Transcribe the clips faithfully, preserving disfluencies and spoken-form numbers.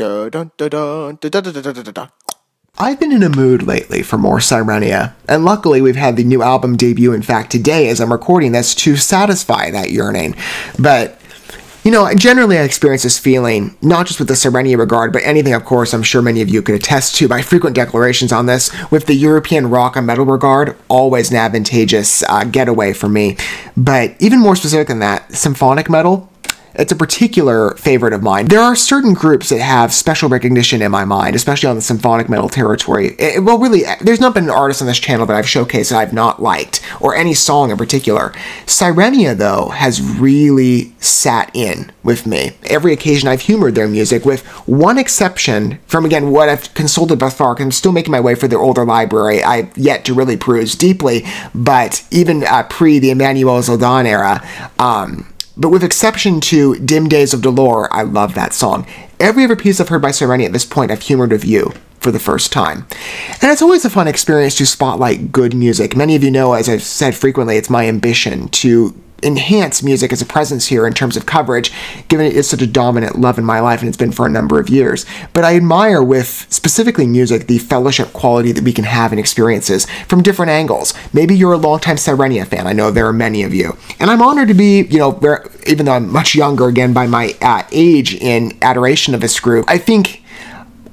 I've been in a mood lately for more Sirenia, and luckily we've had the new album debut, in fact today as I'm recording this, to satisfy that yearning. But, you know, generally I experience this feeling, not just with the Sirenia regard, but anything of course I'm sure many of you could attest to by frequent declarations on this, with the European rock and metal regard, always an advantageous uh, getaway for me. But even more specific than that, symphonic metal, it's a particular favorite of mine. There are certain groups that have special recognition in my mind, especially on the symphonic metal territory. It, well, really, there's not been an artist on this channel that I've showcased that I've not liked, or any song in particular. Sirenia, though, has really sat in with me. Every occasion I've humored their music, with one exception from, again, what I've consulted thus far, because I'm still making my way for their older library. I've yet to really peruse deeply, but even uh, pre the Emmanuelle Zoldan era, um, but with exception to Dim Days of Dolor, I love that song. Every other piece I've heard by Sirenia at this point, I've humored with you for the first time. And it's always a fun experience to spotlight good music. Many of you know, as I've said frequently, it's my ambition to enhance music as a presence here in terms of coverage, given it is such a dominant love in my life, and it's been for a number of years. But I admire, with specifically music, the fellowship quality that we can have in experiences from different angles. Maybe you're a longtime Sirenia fan. I know there are many of you. And I'm honored to be, you know, even though I'm much younger, again, by my uh, age in adoration of this group, I think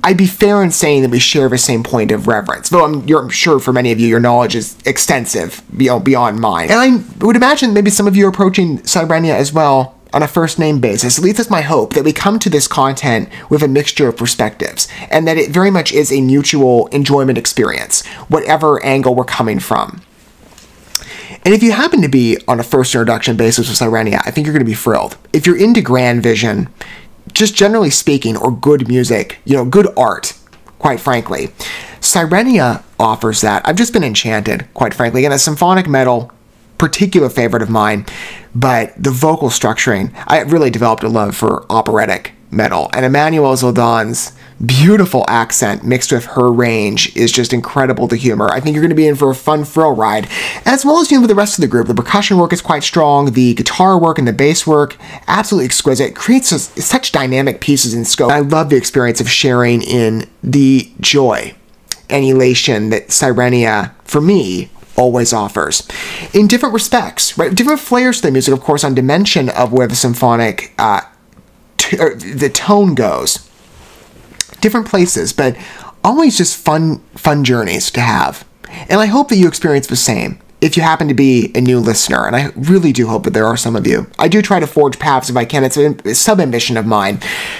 I'd be fair in saying that we share the same point of reverence, though I'm, you're, I'm sure for many of you, your knowledge is extensive, you know, beyond mine. And I would imagine maybe some of you are approaching Sirenia as well on a first-name basis. At least that's my hope, that we come to this content with a mixture of perspectives, and that it very much is a mutual enjoyment experience, whatever angle we're coming from. And if you happen to be on a first introduction basis with Sirenia, I think you're going to be thrilled. If you're into Grand Vision, just generally speaking, or good music, you know, good art, quite frankly, Sirenia offers that. I've just been enchanted, quite frankly. Again, a symphonic metal, particular favorite of mine, but the vocal structuring, I really developed a love for operatic metal. And Emmanuelle Zoldan's beautiful accent mixed with her range is just incredible to humor. I think you're going to be in for a fun thrill ride, as well as, you know, the rest of the group. The percussion work is quite strong, the guitar work and the bass work, absolutely exquisite. Creates such dynamic pieces in scope. I love the experience of sharing in the joy and elation that Sirenia, for me, always offers. In different respects, right? Different flares to the music, of course, on dimension of where the symphonic uh, Or the tone goes. Different places, but always just fun, fun journeys to have. And I hope that you experience the same if you happen to be a new listener, and I really do hope that there are some of you. I do try to forge paths if I can. It's a sub-ambition of mine.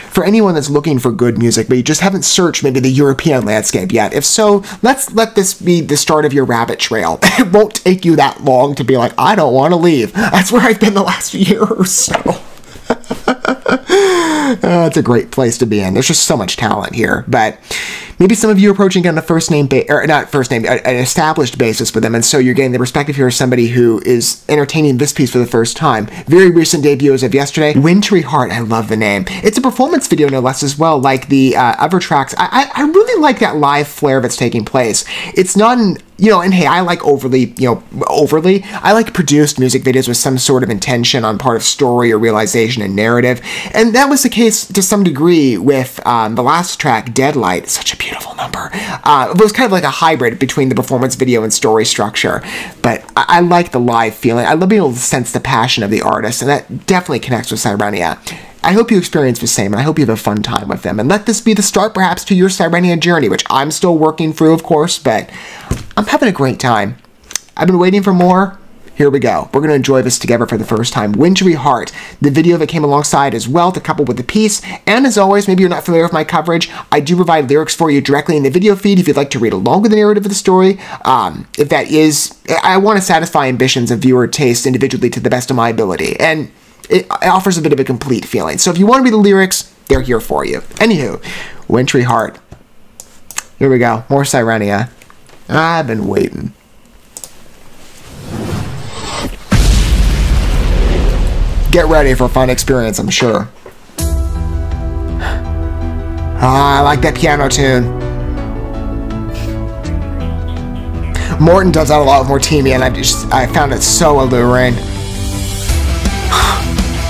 For anyone that's looking for good music, but you just haven't searched maybe the European landscape yet, if so, let's let this be the start of your rabbit trail. It won't take you that long to be like, I don't want to leave. That's where I've been the last year or so. Uh, it's a great place to be in. There's just so much talent here. But maybe some of you are approaching on a first name ba or not first name, an established basis with them, and so you're getting the perspective here of somebody who is entertaining this piece for the first time. Very recent debut as of yesterday. Wintry Heart, I love the name. It's a performance video, no less, as well, like the uh, other tracks. I, I I really like that live flair that's taking place. It's not an You know, and hey, I like overly, you know, overly, I like produced music videos with some sort of intention on part of story or realization and narrative. And that was the case to some degree with um, the last track, Deadlight, such a beautiful number. Uh, it was kind of like a hybrid between the performance video and story structure. But I, I like the live feeling. I love being able to sense the passion of the artist, and that definitely connects with Sirenia. I hope you experience the same, and I hope you have a fun time with them. And let this be the start, perhaps, to your Sirenia journey, which I'm still working through, of course, but I'm having a great time. I've been waiting for more. Here we go. We're going to enjoy this together for the first time. Wintry Heart, the video that came alongside as well to couple with the piece. And as always, maybe you're not familiar with my coverage, I do provide lyrics for you directly in the video feed if you'd like to read along with the narrative of the story. Um, if that is, I want to satisfy ambitions of viewer taste individually to the best of my ability. And it offers a bit of a complete feeling. So if you want to read the lyrics, they're here for you. Anywho, Wintry Heart. Here we go. More Sirenia. I've been waiting. Get ready for a fun experience, I'm sure. Ah, I like that piano tune. Morten does that a lot with Mortemia, and I just I found it so alluring.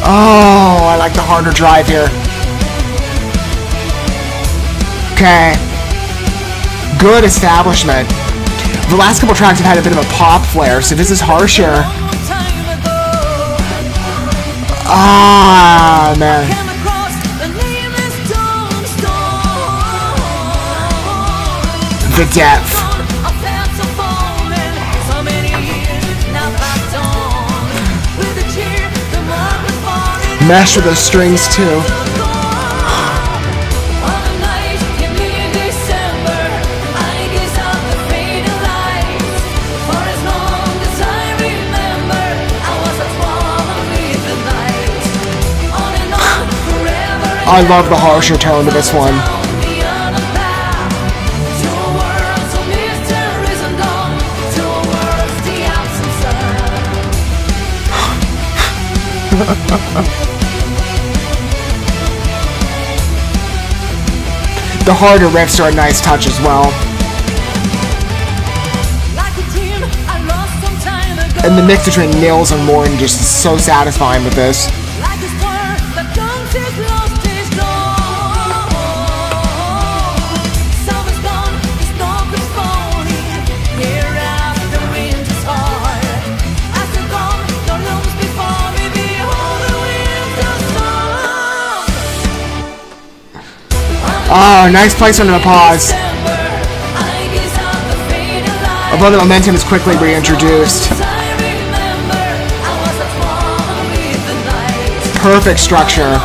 Oh, I like the harder drive here. Okay. Good establishment. The last couple tracks have had a bit of a pop flair, so this is harsher. Ah, man. The depth. Mesh with those strings, too. I love the harsher tone to this one. The harder riffs are a nice touch as well. And the mix between Nils and Morten just is so satisfying with this. Oh, nice placement of a pause. Although the momentum is quickly reintroduced. Perfect structure.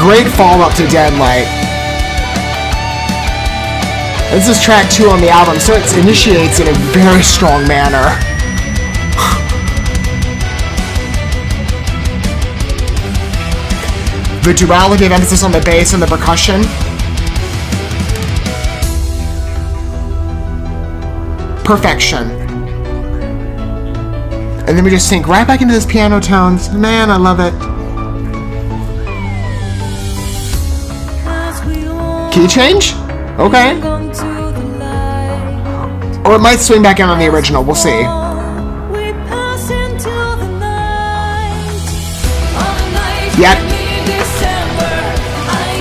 Great follow-up to Deadlight. This is track two on the album, so it initiates in a very strong manner. The duality of emphasis on the bass and the percussion. Perfection. And then we just sink right back into those piano tones. Man, I love it. Key change? Okay. Or it might swing back in on the original, we'll see. Yep.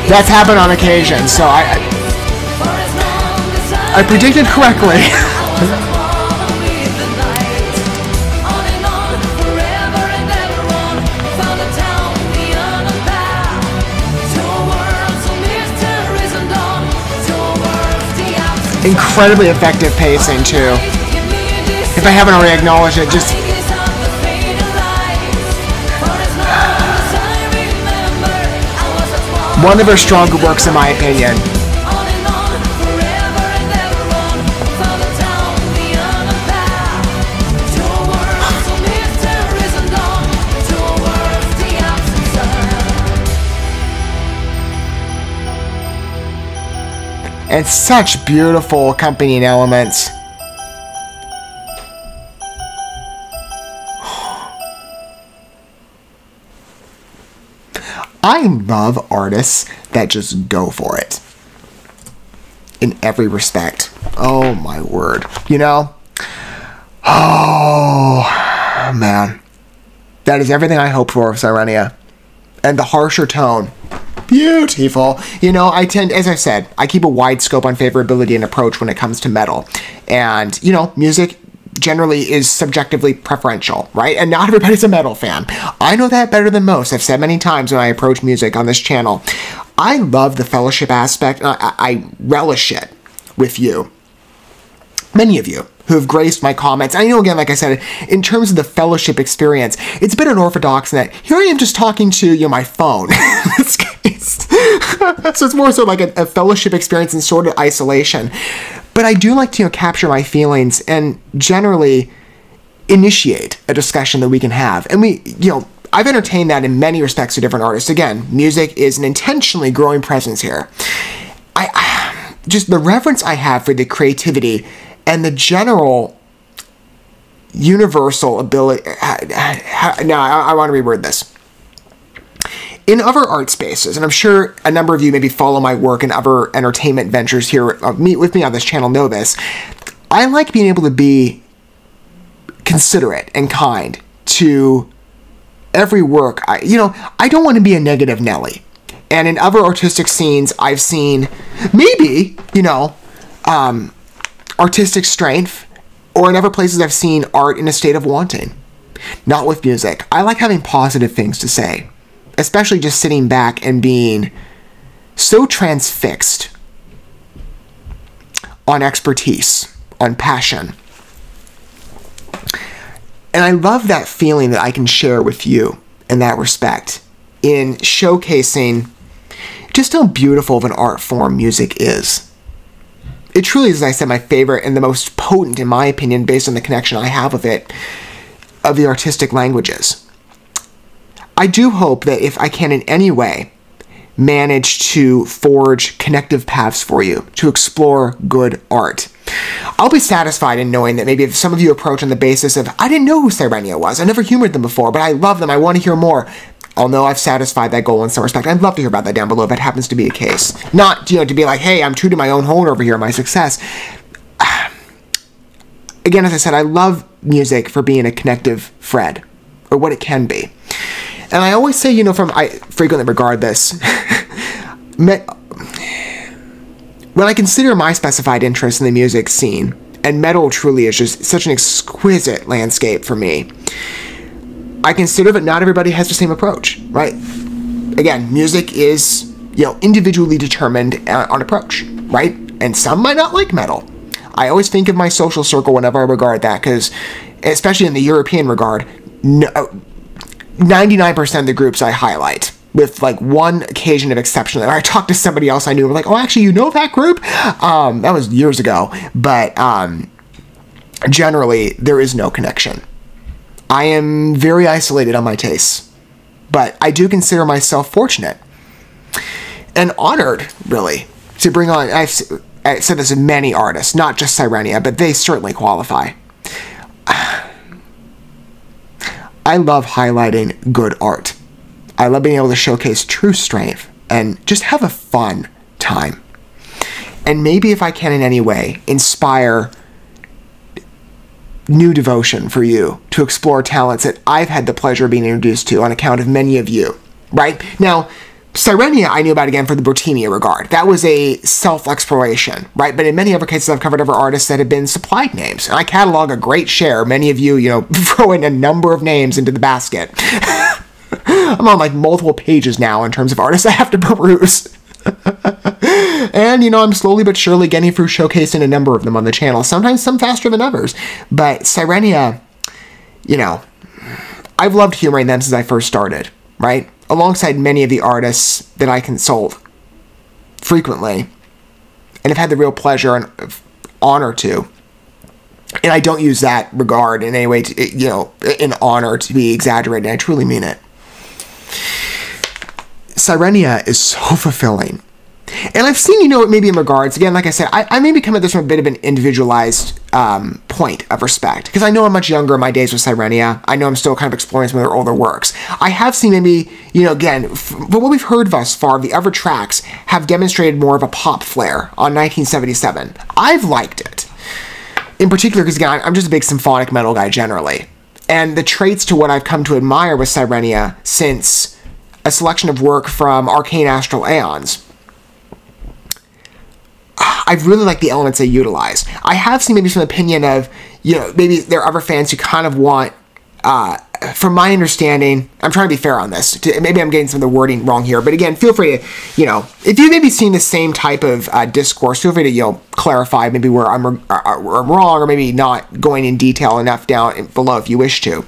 That's happened on occasion, so I... I, I predicted correctly. Incredibly effective pacing, too. If I haven't already acknowledged it, just... one of her stronger works, in my opinion. And such beautiful accompanying elements. I love artists that just go for it. In every respect. Oh my word. You know? Oh, man. That is everything I hoped for of Sirenia. And the harsher tone. Beautiful. You know, I tend, as I said, I keep a wide scope on favorability and approach when it comes to metal. And, you know, music generally is subjectively preferential, right? And not everybody's a metal fan. I know that better than most. I've said many times when I approach music on this channel. I love the fellowship aspect. I, I relish it with you. Many of you who have graced my comments. I know, again, like I said, in terms of the fellowship experience, it's been unorthodox in that here I am just talking to, you know, my phone. It's so it's more so like a, a fellowship experience in sort of isolation. But I do like to, you know, capture my feelings and generally initiate a discussion that we can have. And we, you know, I've entertained that in many respects to different artists. Again, music is an intentionally growing presence here. I, I just the reverence I have for the creativity and the general universal ability. Now, I, I want to reword this. in other art spaces, and I'm sure a number of you maybe follow my work and other entertainment ventures here, uh, meet with me on this channel, know this. I like being able to be considerate and kind to every work. I, you know, I don't want to be a negative Nelly. And in other artistic scenes, I've seen maybe, you know, um, artistic strength, or in other places I've seen art in a state of wanting. Not with music. I like having positive things to say, especially just sitting back and being so transfixed on expertise, on passion. And I love that feeling that I can share with you in that respect, in showcasing just how beautiful of an art form music is. It truly is, as I said, my favorite and the most potent, in my opinion, based on the connection I have with it, of the artistic languages. I do hope that if I can in any way manage to forge connective paths for you to explore good art, I'll be satisfied in knowing that maybe if some of you approach on the basis of, I didn't know who Sirenia was, I never humored them before, but I love them, I want to hear more, I'll know I've satisfied that goal in some respect. I'd love to hear about that down below if that happens to be a case. Not, you know, to be like, hey, I'm true to my own horn over here, my success. Again, as I said, I love music for being a connective thread, or what it can be. And I always say, you know, from, I frequently regard this, when I consider my specified interest in the music scene, and metal truly is just such an exquisite landscape for me, I consider that not everybody has the same approach, right? Again, music is, you know, individually determined uh, on approach, right? And some might not like metal. I always think of my social circle whenever I regard that, because, especially in the European regard, ninety-nine percent of the groups I highlight, with like one occasion of exception, that I talked to somebody else I knew, and we're like, oh, actually, you know that group? Um, that was years ago, but um, generally, there is no connection. I am very isolated on my tastes, but I do consider myself fortunate and honored, really, to bring on, I've said this to many artists, not just Sirenia, but they certainly qualify. I love highlighting good art. I love being able to showcase true strength and just have a fun time. And maybe if I can in any way inspire new devotion for you to explore talents that I've had the pleasure of being introduced to on account of many of you, right? Now, Sirenia I knew about, again, for the Mortemia regard. That was a self-exploration, right? But in many other cases, I've covered other artists that have been supplied names. And I catalog a great share. Many of you, you know, throw in a number of names into the basket. I'm on, like, multiple pages now in terms of artists I have to peruse. And, you know, I'm slowly but surely getting through showcasing a number of them on the channel, sometimes some faster than others. But Sirenia, you know, I've loved humoring them since I first started, right? Alongside many of the artists that I consult frequently and have had the real pleasure and honor to. And I don't use that regard in any way, to, you know, in honor to be exaggerated. I truly mean it. Sirenia is so fulfilling. And I've seen, you know, maybe in regards, again, like I said, I, I maybe come at this from a bit of an individualized um, point of respect, because I know I'm much younger in my days with Sirenia. I know I'm still kind of exploring some of their older works. I have seen maybe, you know, again, but what we've heard thus far, the other tracks have demonstrated more of a pop flair on nineteen seventy-seven. I've liked it, in particular, because, again, I'm just a big symphonic metal guy generally. And the traits to what I've come to admire with Sirenia since a selection of work from Arcane Astral Aeons, I've really liked the elements they utilize. I have seen maybe some opinion of, you know, maybe there are other fans who kind of want, uh, from my understanding, I'm trying to be fair on this, to, maybe I'm getting some of the wording wrong here, but again, feel free to, you know, if you've maybe seen the same type of uh, discourse, feel free to, you know, clarify maybe where I'm, or, or I'm wrong, or maybe not going in detail enough down below if you wish to.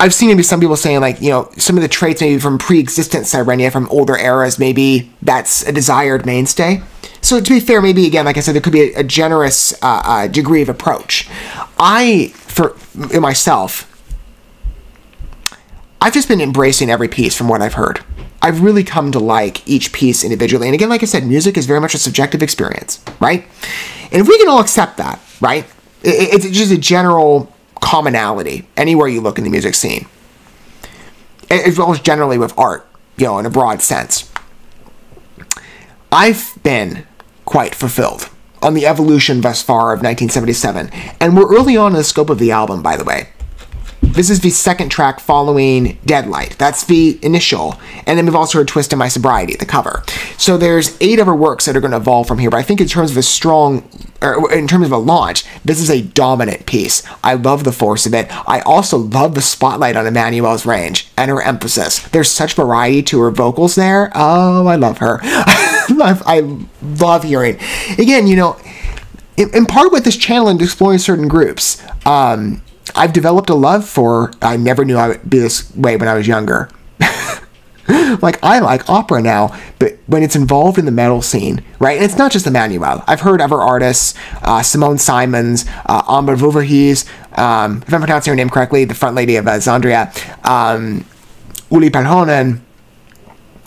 I've seen maybe some people saying, like, you know, some of the traits maybe from pre-existent Sirenia, from older eras, maybe that's a desired mainstay. So to be fair, maybe, again, like I said, there could be a, a generous uh, uh, degree of approach. I, for myself, I've just been embracing every piece from what I've heard. I've really come to like each piece individually. And again, like I said, music is very much a subjective experience, right? And if we can all accept that, right, it, it's just a general commonality anywhere you look in the music scene, as well as generally with art. you know, in a broad sense. I've been quite fulfilled on the evolution thus far of nineteen seventy-seven, and we're early on in the scope of the album, by the way. This is the second track following Deadlight. That's the initial. And then we've also heard Twist in My Sobriety, the cover. So there's eight other works that are going to evolve from here, but I think in terms of a strong, or in terms of a launch, this is a dominant piece. I love the force of it. I also love the spotlight on Emmanuelle's range and her emphasis. There's such variety to her vocals there. Oh, I love her. I, love, I love hearing. Again, you know, in, in part with this channel and exploring certain groups, um... I've developed a love for, I never knew I would be this way when I was younger. Like, I like opera now, but when it's involved in the metal scene, right? And it's not just Emmanuelle. I've heard other artists, uh, Simone Simons, uh, Amber Vuverhees, um, if I'm pronouncing her name correctly, the front lady of uh, Xandria, um, Uli Perhonen,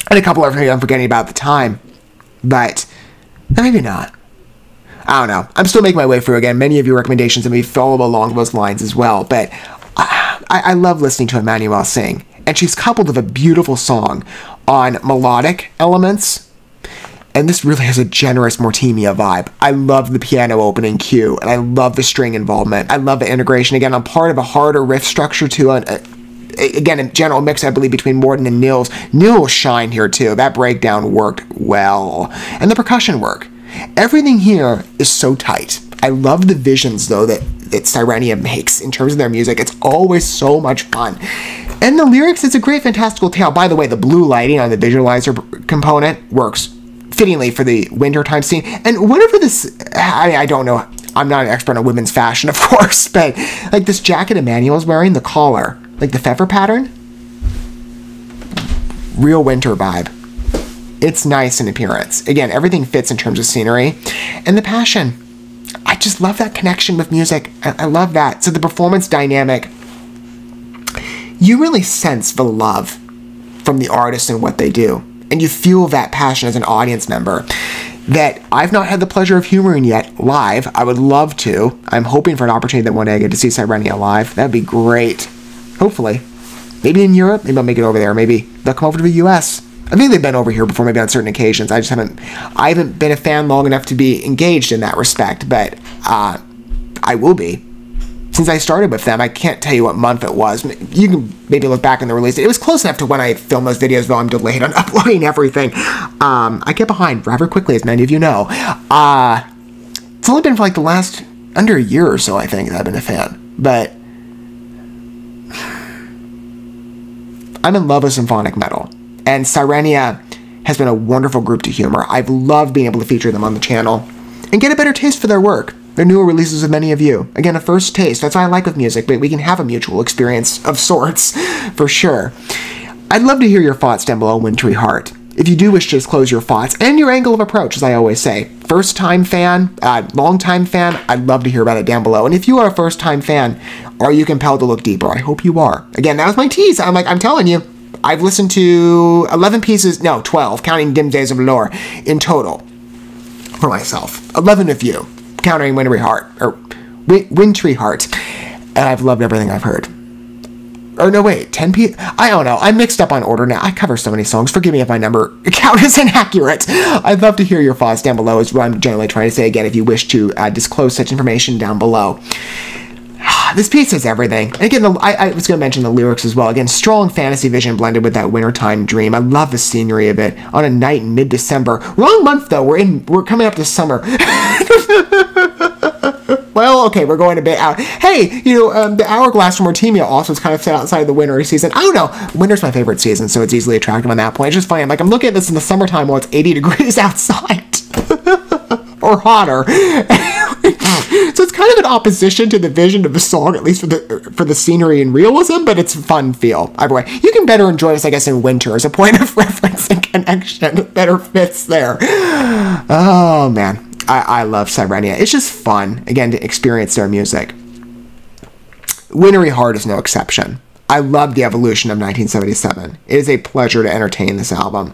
and a couple of others I'm forgetting about at the time. But, maybe not. I don't know. I'm still making my way through, again, many of your recommendations, and we follow along those lines as well. But I, I love listening to Emmanuelle sing. And she's coupled with a beautiful song on melodic elements. And this really has a generous Mortemia vibe. I love the piano opening cue, and I love the string involvement. I love the integration, again, on part of a harder riff structure to an... A, Again, a general mix, I believe, between Morten and Nils. Nils shine here, too. That breakdown worked well. And the percussion work. Everything here is so tight. I love the visions, though, that, that Sirenia makes in terms of their music. It's always so much fun. And the lyrics, it's a great fantastical tale. By the way, the blue lighting on the visualizer component works fittingly for the wintertime scene. And whatever this... I, I don't know. I'm not an expert on women's fashion, of course, but like this jacket Emmanuelle's wearing, the collar... Like the pfeffer pattern? Real winter vibe. It's nice in appearance. Again, everything fits in terms of scenery. And the passion. I just love that connection with music. I, I love that. So the performance dynamic. You really sense the love from the artist and what they do. And you feel that passion as an audience member that I've not had the pleasure of humoring yet live. I would love to. I'm hoping for an opportunity that one day I get to see Sirenia live. That'd be great. Hopefully. Maybe in Europe. Maybe I'll make it over there. Maybe they'll come over to the U S. I think they've been over here before, maybe on certain occasions. I just haven't... I haven't been a fan long enough to be engaged in that respect, but uh, I will be. Since I started with them, I can't tell you what month it was. You can maybe look back in the release. It was close enough to when I filmed those videos, though I'm delayed on uploading everything. Um, I get behind rather quickly, as many of you know. Uh, it's only been for like the last... under a year or so, I think, that I've been a fan. But... I'm in love with symphonic metal, and Sirenia has been a wonderful group to humor. I've loved being able to feature them on the channel and get a better taste for their work, their newer releases of many of you. Again, a first taste. That's what I like with music, but we can have a mutual experience of sorts, for sure. I'd love to hear your thoughts down below, Wintry Heart. If you do wish to disclose your thoughts and your angle of approach, as I always say, first-time fan, uh, long-time fan, I'd love to hear about it down below. And if you are a first-time fan, are you compelled to look deeper? I hope you are. Again, that was my tease. I'm like, I'm telling you, I've listened to eleven pieces, no, twelve, counting Dim Days of Dolor in total for myself. eleven of you, counting Wintry Heart, or Win Wintry Heart, and I've loved everything I've heard. Or no, wait, ten people? I don't know. I'm mixed up on order now. I cover so many songs. Forgive me if my number count is inaccurate. I'd love to hear your thoughts down below is what I'm generally trying to say. Again, if you wish to uh, disclose such information down below. This piece is everything. And again, the, I, I was going to mention the lyrics as well. Again, strong fantasy vision blended with that wintertime dream. I love the scenery of it on a night in mid-December. Wrong month, though. We're in. We're coming up to summer. Well, okay, we're going a bit out. Hey, you know, um, the hourglass from Mortemia also is kind of set outside of the winter season. I don't know. Winter's my favorite season, so it's easily attractive on that point. It's just funny. I'm like, I'm looking at this in the summertime while it's eighty degrees outside. Or hotter. So it's kind of an opposition to the vision of the song, at least for the for the scenery and realism, but it's fun feel. Either way, you can better enjoy this, I guess, in winter as a point of reference and connection. It better fits there. Oh, man. I, I love Sirenia. It's just fun, again, to experience their music. Wintry Heart is no exception. I love the evolution of nineteen seventy-seven. It is a pleasure to entertain this album.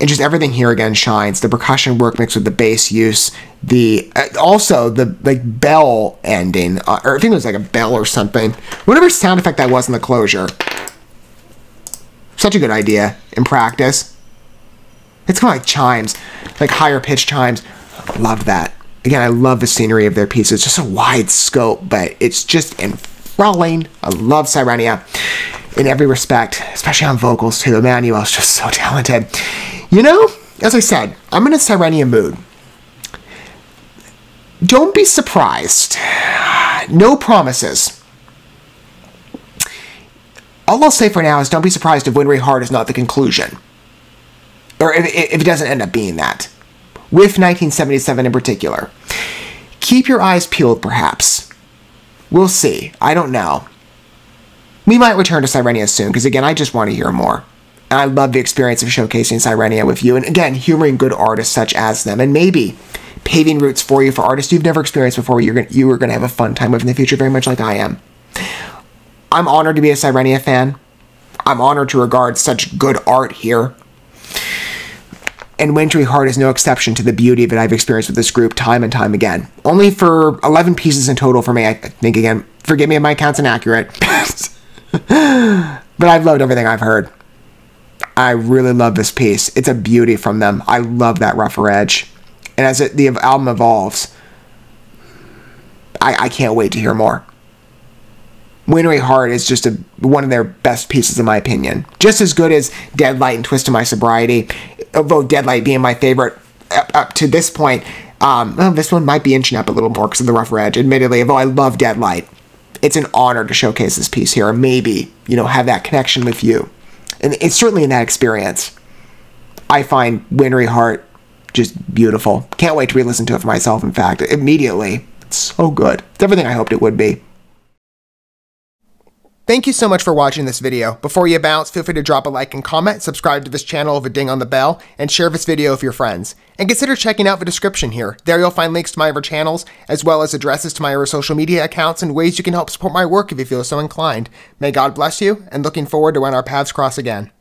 And just everything here, again, shines. The percussion work mixed with the bass use. The uh, also, the like bell ending. Uh, or I think it was like a bell or something. Whatever sound effect that was in the closure. Such a good idea in practice. It's kind of like chimes, like higher pitch chimes. Love that. Again, I love the scenery of their piece. It's just a wide scope, but it's just enthralling. I love Sirenia in every respect, especially on vocals too. Emmanuelle's just so talented. You know, as I said, I'm in a Sirenia mood. Don't be surprised. No promises. All I'll say for now is don't be surprised if Wintry Heart is not the conclusion. Or if, if it doesn't end up being that. With nineteen seventy-seven in particular. Keep your eyes peeled, perhaps. We'll see. I don't know. We might return to Sirenia soon, because again, I just want to hear more. And I love the experience of showcasing Sirenia with you, and again, humoring good artists such as them, and maybe paving routes for you for artists you've never experienced before you're gonna, you are going to have a fun time with in the future, very much like I am. I'm honored to be a Sirenia fan. I'm honored to regard such good art here. And Wintry Heart is no exception to the beauty that I've experienced with this group time and time again. Only for eleven pieces in total for me, I think. Again, forgive me if my count's inaccurate. But I've loved everything I've heard. I really love this piece. It's a beauty from them. I love that rougher edge. And as it, the album evolves, I, I can't wait to hear more. Wintry Heart is just a, one of their best pieces, in my opinion. Just as good as Deadlight and Twist in My Sobriety. Although Deadlight being my favorite up, up to this point, um, well, this one might be inching up a little more because of the rougher edge, admittedly, although I love Deadlight. It's an honor to showcase this piece here, and maybe, you know, have that connection with you. And it's certainly in that experience. I find Wintry Heart just beautiful. Can't wait to re-listen to it for myself, in fact, immediately. It's so good. It's everything I hoped it would be. Thank you so much for watching this video. Before you bounce, feel free to drop a like and comment, subscribe to this channel with a ding on the bell, and share this video with your friends. And consider checking out the description here. There you'll find links to my other channels, as well as addresses to my other social media accounts and ways you can help support my work if you feel so inclined. May God bless you, and looking forward to when our paths cross again.